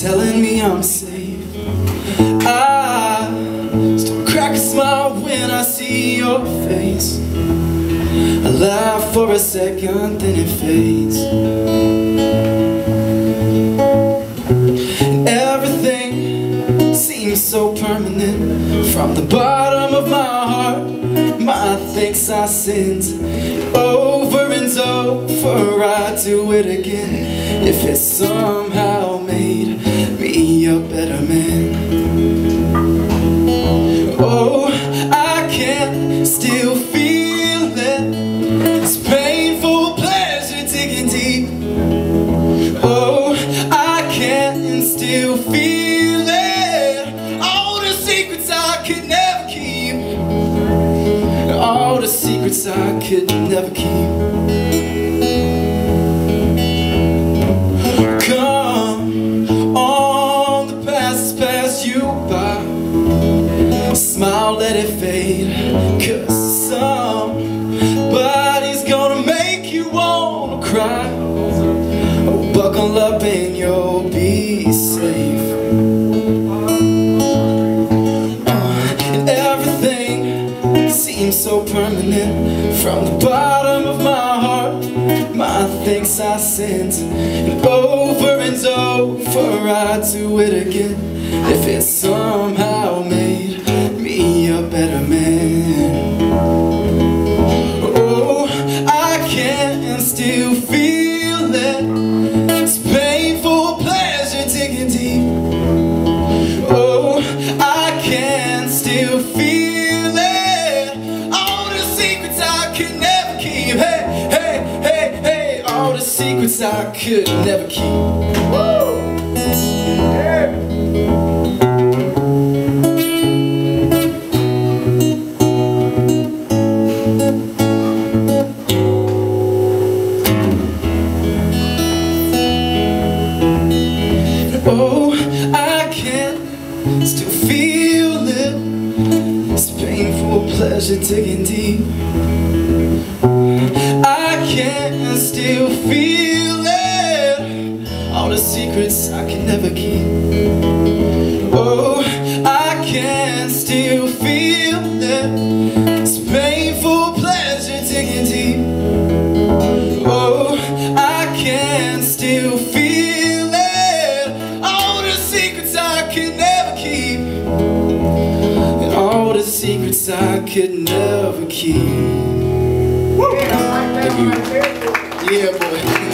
telling me I'm safe. I still crack a smile when I see your face. I laugh for a second, then it fades. And everything seems so permanent. From the bottom of my heart, my thanks I send. Over and over, I do it again. If it somehow made me a better man. Oh, I can still feel it. It's painful pleasure digging deep. Oh, I can still feel it. All the secrets I could never keep. All the secrets I could never keep. Smile, let it fade, 'cause somebody's gonna make you wanna cry. Oh, buckle up and you'll be safe. And everything seems so permanent. From the bottom of my heart, my thanks I send. And over and over, I do it again. If it somehow made a better man. Oh, I can still feel it. It's painful pleasure digging deep. Oh, I can still feel it. All the secrets I could never keep. Hey, hey, hey, hey. All the secrets I could never keep. Woo! Yeah. Oh, I can still feel it. It's painful pleasure digging deep. I can still feel it. All the secrets I can never keep. Oh, I can still feel it. It's painful pleasure digging deep. Oh, I can still feel it. Secrets I could never keep. Woo! Yeah, boy.